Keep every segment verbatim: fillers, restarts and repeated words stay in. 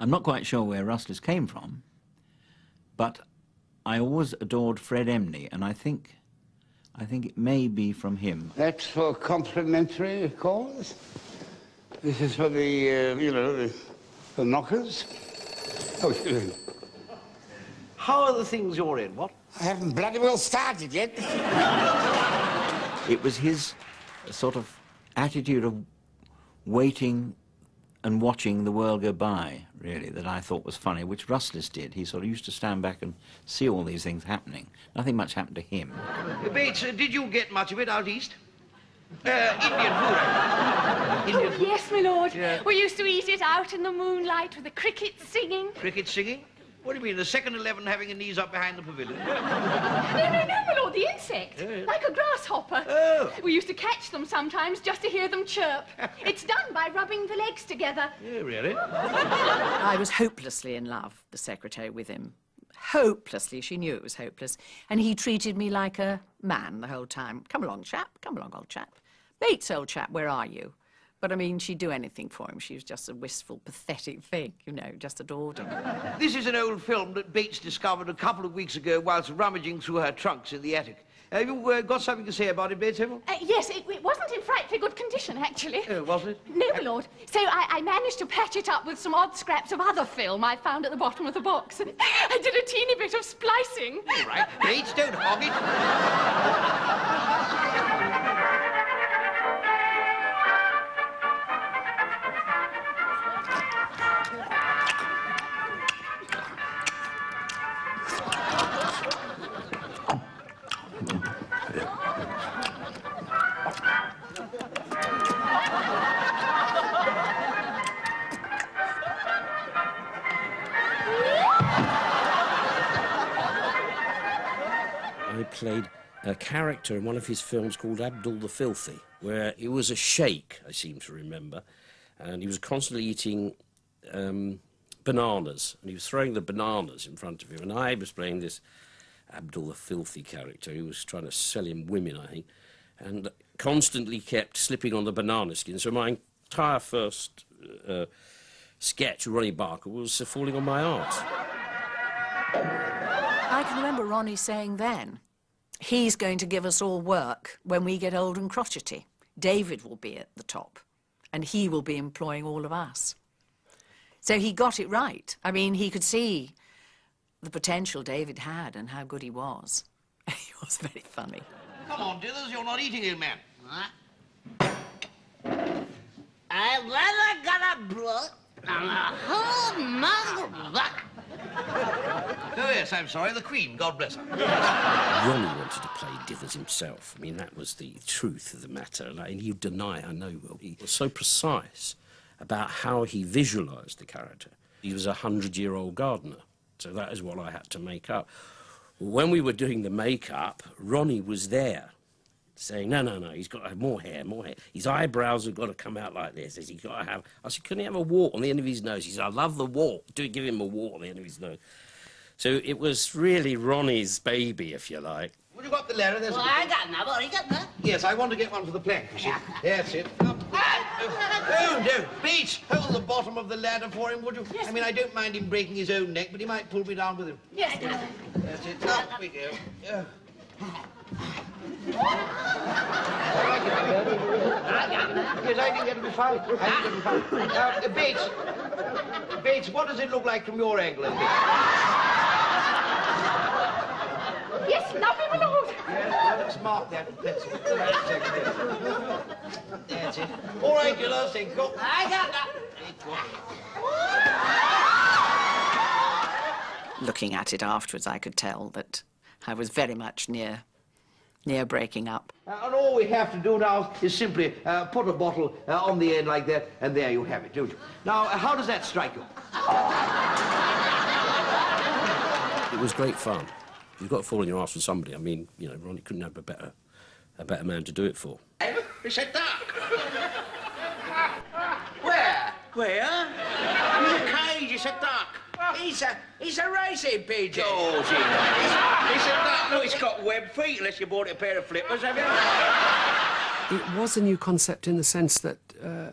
I'm not quite sure where rustlers came from, but I always adored Fred Emney, and I think, I think it may be from him. That's for complimentary calls. This is for the, uh, you know, the, the knockers. Oh, you How are the things you're in, what? I haven't bloody well started yet. It was his sort of attitude of waiting and watching the world go by, really, that I thought was funny, which rustlers did. He sort of used to stand back and see all these things happening. Nothing much happened to him. Bates, uh, did you get much of it out east? Uh, Indian food. Indian food. Oh, yes, my lord. Yeah. We used to eat it out in the moonlight with the crickets singing. Crickets singing? What do you mean, the second eleven having a knees up behind the pavilion? No, no, no, my lord, the insect. Yeah. Like a grasshopper. Oh. We used to catch them sometimes just to hear them chirp. It's done by rubbing the legs together. Yeah, really? I was hopelessly in love, the secretary, with him. Hopelessly, she knew it was hopeless. And he treated me like a man the whole time. Come along, chap, come along, old chap. Bates, old chap, where are you? But, I mean, she'd do anything for him. She was just a wistful, pathetic thing, you know, just adored him. This is an old film that Bates discovered a couple of weeks ago whilst rummaging through her trunks in the attic. Have you uh, got something to say about it, Bates? Uh, yes, it, it wasn't in frightfully good condition, actually. Oh, wasn't it? No, my lord. So I, I managed to patch it up with some odd scraps of other film I found at the bottom of the box. I did a teeny bit of splicing. All right, Bates, don't hog it. Played a character in one of his films called Abdul the Filthy, where he was a sheikh, I seem to remember, and he was constantly eating um, bananas, and he was throwing the bananas in front of him, and I was playing this Abdul the Filthy character. He was trying to sell him women, I think, and constantly kept slipping on the banana skin, so my entire first uh, sketch of Ronnie Barker was uh, falling on my arse. I can remember Ronnie saying then, he's going to give us all work when we get old and crotchety. David will be at the top, and he will be employing all of us. So he got it right. I mean, he could see the potential David had and how good he was. He was very funny. Come on, Dithers, you're not eating it, man. I rather got a blow and a whole mug back. Oh, yes, I'm sorry, the Queen, God bless her. Ronnie wanted to play Dithers himself. I mean, that was the truth of the matter. Like, and you deny, I know, Will. He was so precise about how he visualised the character. He was a hundred-year-old gardener, so that is what I had to make up. When we were doing the make-up, Ronnie was there, saying, no, no, no, he's got to have more hair, more hair. His eyebrows have got to come out like this. He's got to have... I said, couldn't he have a wart on the end of his nose? He said, I love the wart. Do give him a wart on the end of his nose. So it was really Ronnie's baby, if you like. Well, you got the letter, there's well, a... I got another. Well, you got that? Yes, I want to get one for the plank. That's it. Oh, oh, no, Beach, hold the bottom of the ladder for him, would you? Yes. I mean, I don't mind him breaking his own neck, but he might pull me down with him. Yes, that's it. Up we go. Yeah. Yes, I think that'll be fine. I think that'll be fine. Uh, Bates, Bates, what does it look like from your angle? Yes, lovely, my lord. Yes, well, let's mark that. That's it. That's it. All right, you last thing. Go. I got that. Looking at it afterwards, I could tell that I was very much near, near breaking up. Uh, and all we have to do now is simply uh, put a bottle uh, on the end like that, and there you have it, don't you? Now, how does that strike you? It was great fun. You've got to fall on your arse for somebody. I mean, you know, Ronnie couldn't have a better, a better man to do it for. It's a duck. Where? Where? In the cage, it's a duck. He's a, he's a racing pigeon. Oh, gee, no. He's a duck. Look, it's got webbed feet, unless you bought a pair of flippers, have you? It was a new concept in the sense that uh,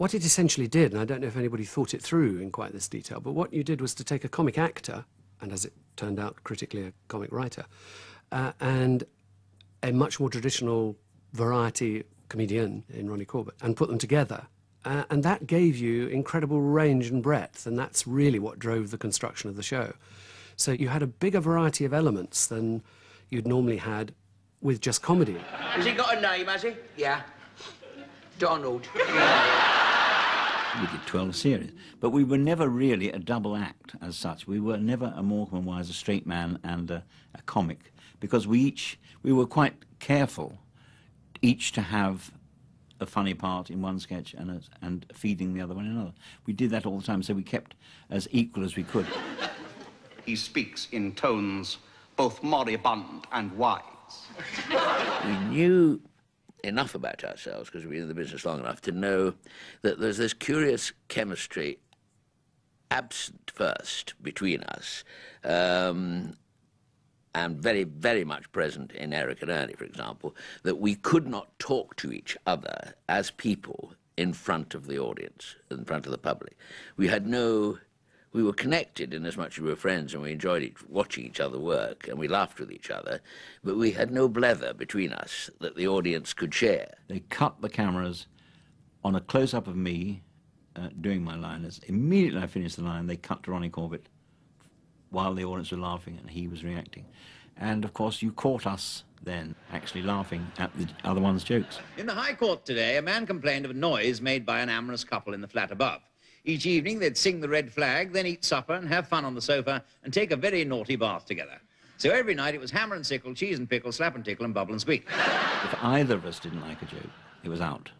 what it essentially did, and I don't know if anybody thought it through in quite this detail, but what you did was to take a comic actor, and as it turned out, critically a comic writer, uh, and a much more traditional variety comedian in Ronnie Corbett, and put them together. Uh, and that gave you incredible range and breadth, and that's really what drove the construction of the show. So you had a bigger variety of elements than you'd normally had with just comedy. Has he got a name, has he? Yeah. Donald. We did twelve series, but we were never really a double act as such. We were never a Morecambe-wise, a straight man and a, a comic, because we each, we were quite careful each to have a funny part in one sketch and, a, and feeding the other one another. We did that all the time, so we kept as equal as we could. He speaks in tones both moribund and wise. We knew enough about ourselves, because we've been in the business long enough, to know that there's this curious chemistry absent first between us, um, and very, very much present in Eric and Ernie, for example, that we could not talk to each other as people in front of the audience, in front of the public. We had no... We were connected in as much as we were friends, and we enjoyed each, watching each other work, and we laughed with each other, but we had no blether between us that the audience could share. They cut the cameras on a close-up of me uh, doing my line. As immediately I finished the line, they cut to Ronnie Corbett while the audience were laughing and he was reacting. And, of course, you caught us then actually laughing at the other one's jokes. In the High Court today, a man complained of a noise made by an amorous couple in the flat above. Each evening, they'd sing the Red Flag, then eat supper and have fun on the sofa and take a very naughty bath together. So every night, it was hammer and sickle, cheese and pickle, slap and tickle and bubble and squeak. If either of us didn't like a joke, it was out.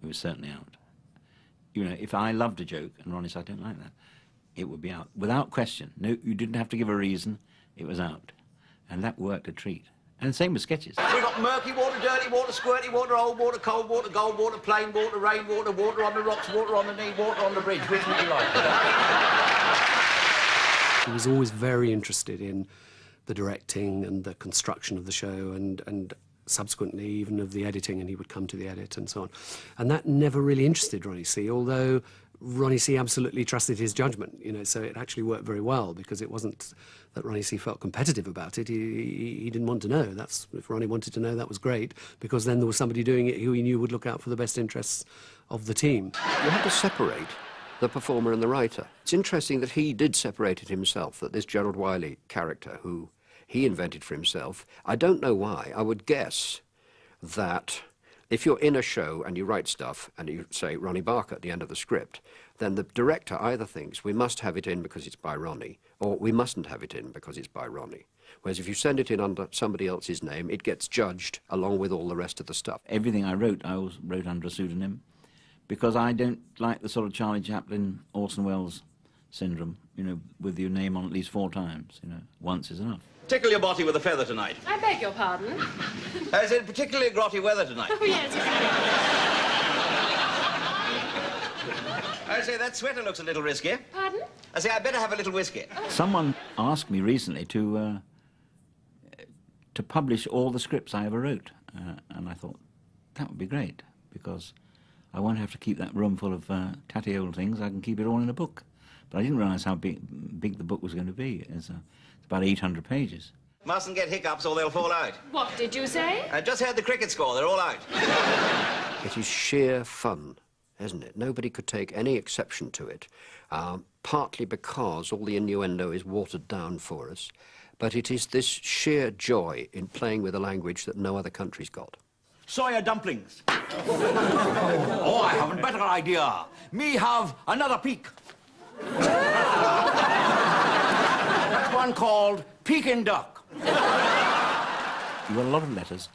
It was certainly out. You know, if I loved a joke and Ronnie said, I don't like that, it would be out. Without question. No, you didn't have to give a reason. It was out. And that worked a treat. And the same with sketches. We've got murky water, dirty water, squirty water, old water, cold water, gold water, plain water, rain water, water on the rocks, water on the knee, water on the bridge. Which would you like? He was always very interested in the directing and the construction of the show, and, and subsequently even of the editing, and he would come to the edit and so on. And that never really interested Ronnie C, although Ronnie C absolutely trusted his judgment, you know, so it actually worked very well, because it wasn't that Ronnie C felt competitive about it. He, he, he didn't want to know. That's, if Ronnie wanted to know, that was great, because then there was somebody doing it who he knew would look out for the best interests of the team. You have to separate the performer and the writer. It's interesting that he did separate it himself, that this Gerald Wiley character, who he invented for himself, I don't know why. I would guess that if you're in a show and you write stuff and you say Ronnie Barker at the end of the script, then the director either thinks we must have it in because it's by Ronnie, or we mustn't have it in because it's by Ronnie. Whereas if you send it in under somebody else's name, it gets judged along with all the rest of the stuff. Everything I wrote, I always wrote under a pseudonym, because I don't like the sort of Charlie Chaplin, Orson Welles syndrome, you know, with your name on at least four times, you know, once is enough. Tickle your body with a feather tonight. I beg your pardon? Is it particularly grotty weather tonight? Oh, yes. I say, that sweater looks a little risky. Pardon? I say, I'd better have a little whiskey. Oh. Someone asked me recently to, uh, to publish all the scripts I ever wrote, uh, and I thought, that would be great, because I won't have to keep that room full of uh, tatty old things. I can keep it all in a book. But I didn't realise how big, big the book was going to be. It's, uh, about eight hundred pages. Mustn't get hiccups or they'll fall out. What did you say? I just heard the cricket score. They're all out. It is sheer fun, isn't it? Nobody could take any exception to it, um, partly because all the innuendo is watered down for us, but it is this sheer joy in playing with a language that no other country's got. Soya dumplings. Oh, I have a better idea. Me have another peak. One called Peking Duck. You got a lot of letters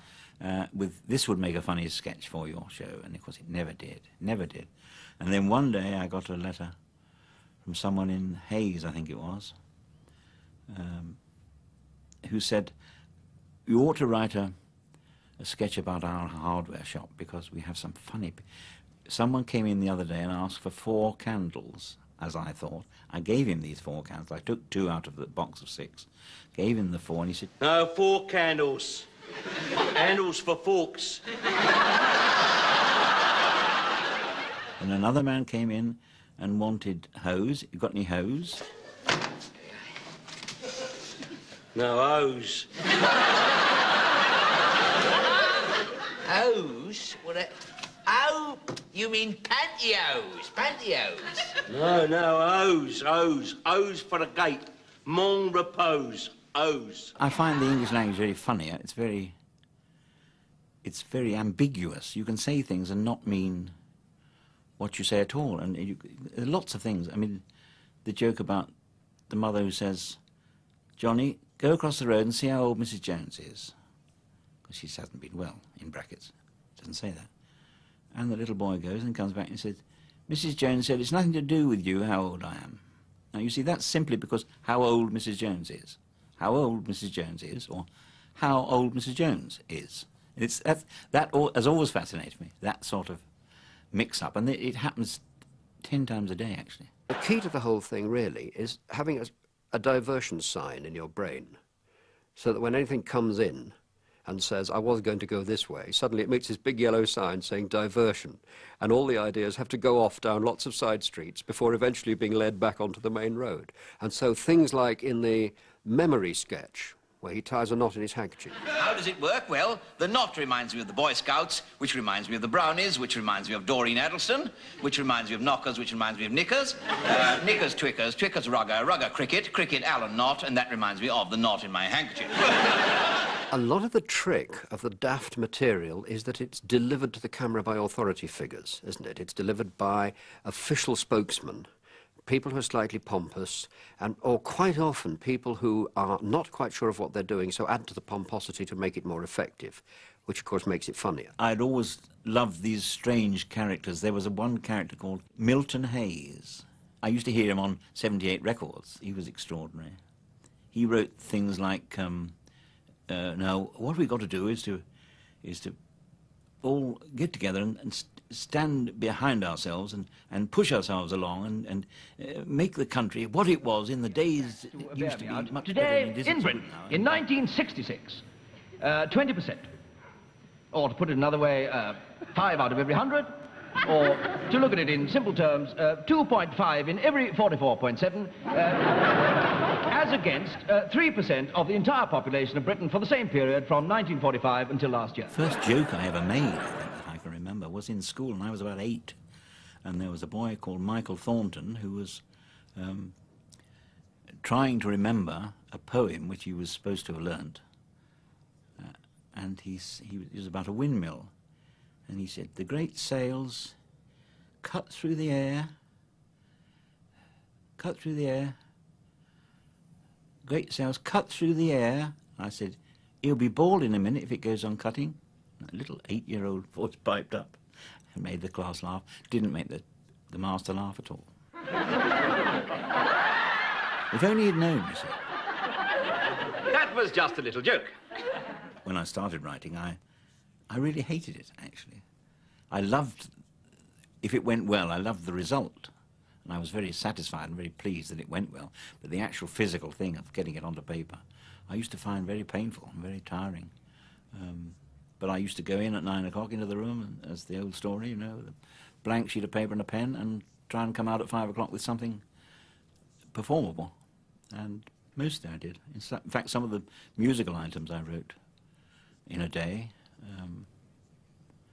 uh, with, this would make a funny sketch for your show, and of course it never did, never did. And then one day I got a letter from someone in Hayes, I think it was, um, who said, you ought to write a, a sketch about our hardware shop, because we have some funny... P Someone came in the other day and asked for four candles. As I thought, I gave him these four candles. I took two out of the box of six, gave him the four, and he said, no, four candles. Candles for forks. Then another man came in and wanted hose. You got any hose? No hose. Hose? What a... Oh, you mean pantyhose, pantyhose. No, no, hose, hose, hose for the gate. Mon repose, hose. I find the English language very funny. It's very... It's very ambiguous. You can say things and not mean what you say at all. And you, lots of things. I mean, the joke about the mother who says, Johnny, go across the road and see how old Missus Jones is. Because she hasn't been well, in brackets. Doesn't say that. And the little boy goes and comes back and says, Missus Jones said, it's nothing to do with you how old I am. Now, you see, that's simply because how old Missus Jones is. How old Missus Jones is, or how old Missus Jones is. It's, that's, that all, has always fascinated me, that sort of mix-up. And it, it happens ten times a day, actually. The key to the whole thing, really, is having a, a diversion sign in your brain so that when anything comes in and says, I was going to go this way, suddenly it makes this big yellow sign saying diversion, and all the ideas have to go off down lots of side streets before eventually being led back onto the main road. And so things like in the memory sketch, where he ties a knot in his handkerchief. How does it work? Well, the knot reminds me of the Boy Scouts, which reminds me of the Brownies, which reminds me of Doreen Adelson, which reminds me of knockers, which reminds me of knickers, uh, knickers, twickers, twickers, rugger, rugger, cricket, cricket, Allen knot, and that reminds me of the knot in my handkerchief. A lot of the trick of the daft material is that it's delivered to the camera by authority figures, isn't it? It's delivered by official spokesmen. People who are slightly pompous, and or quite often people who are not quite sure of what they're doing, so add to the pomposity to make it more effective, which, of course, makes it funnier. I'd always loved these strange characters. There was a one character called Milton Hayes. I used to hear him on seventy-eight Records. He was extraordinary. He wrote things like, um, uh, now, what we've got to do is to, is to all get together and... and st stand behind ourselves and, and push ourselves along and, and uh, make the country what it was in the days it used to be much today, better than in Britain, now, in nineteen sixty-six, uh, twenty percent. Or, to put it another way, uh, five out of every hundred. Or, to look at it in simple terms, uh, two point five in every forty-four point seven, uh, as against uh, three percent of the entire population of Britain for the same period from nineteen forty-five until last year. First joke I ever made, remember, was in school, and I was about eight, and there was a boy called Michael Thornton who was um, trying to remember a poem which he was supposed to have learnt, uh, and he, he was about a windmill, and he said, the great sails cut through the air, cut through the air, great sails cut through the air. I said, he'll be bald in a minute if it goes on cutting. A little eight-year-old voice piped up and made the class laugh. Didn't make the, the master laugh at all. If only he'd known, you see. That was just a little joke. When I started writing, I, I really hated it, actually. I loved... If it went well, I loved the result. And I was very satisfied and very pleased that it went well. But the actual physical thing of getting it onto paper, I used to find very painful and very tiring. Um... But I used to go in at nine o'clock into the room, as the old story, you know, a blank sheet of paper and a pen, and try and come out at five o'clock with something performable. And mostly I did. In fact, some of the musical items I wrote in a day. Um,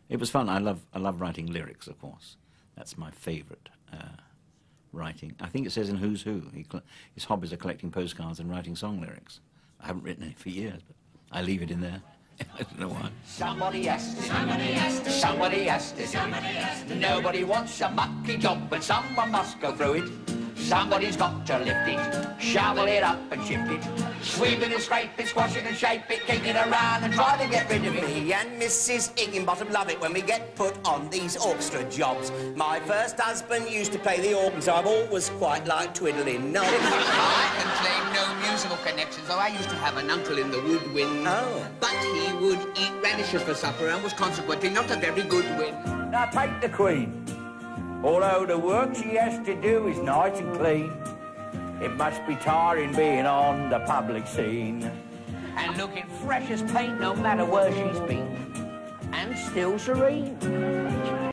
it was fun. I love, I love writing lyrics, of course. That's my favourite uh, writing. I think it says in Who's Who, he his hobbies are collecting postcards and writing song lyrics. I haven't written any for years, but I leave it in there. I don't know why. Somebody asked it. Somebody asked it. Somebody asked it. Somebody asked it. Nobody wants a mucky job, but someone must go through it. Somebody's got to lift it, shovel it up and shift it, sweep it and scrape it, squash it and shape it, kick it around and try to get rid of it. Me and Missus Higginbottom love it when we get put on these orchestra jobs. My first husband used to play the organ, so I've always quite liked twiddling knobs. I can claim no musical connections, though I used to have an uncle in the woodwind. Oh. But he would eat radishes for supper and was consequently not a very good wind. Now take the Queen. Although the work she has to do is nice and clean, it must be tiring being on the public scene. And looking fresh as paint no matter where she's been, and still serene.